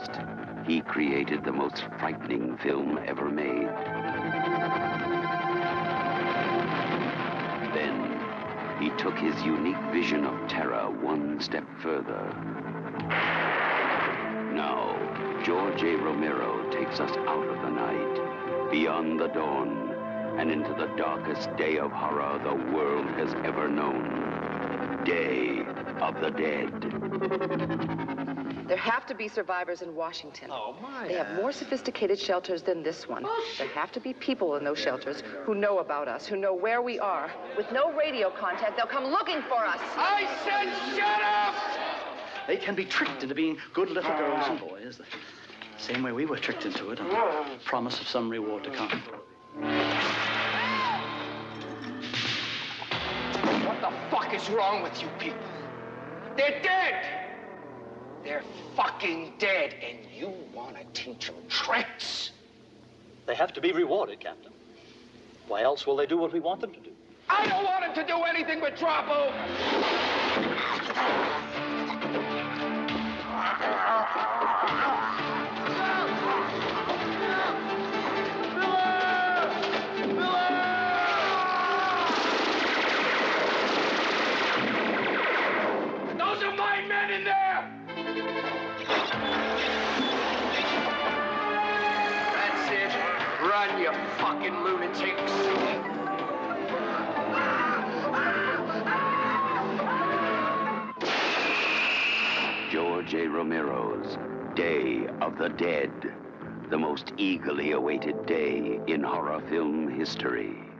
artist. He created the most frightening film ever made. Then, he took his unique vision of terror one step further. Now, George A. Romero takes us out of the night, beyond the dawn, and into the darkest day of horror the world has ever known. Day of the Dead. There have to be survivors in Washington. Oh, my. They have more sophisticated shelters than this one. Oh, there have to be people in those shelters who know about us, who know where we are. With no radio contact, they'll come looking for us. I said shut up! They can be tricked into being good little girls and boys, the same way we were tricked into it on the promise of some reward to come. What the fuck is wrong with you people? They're dead! They're fucking dead, and you want to teach them tricks? They have to be rewarded, Captain. Why else will they do what we want them to do? I don't want them to do anything but drop over! Run, you fucking lunatics. George A. Romero's Day of the Dead, the most eagerly awaited day in horror film history.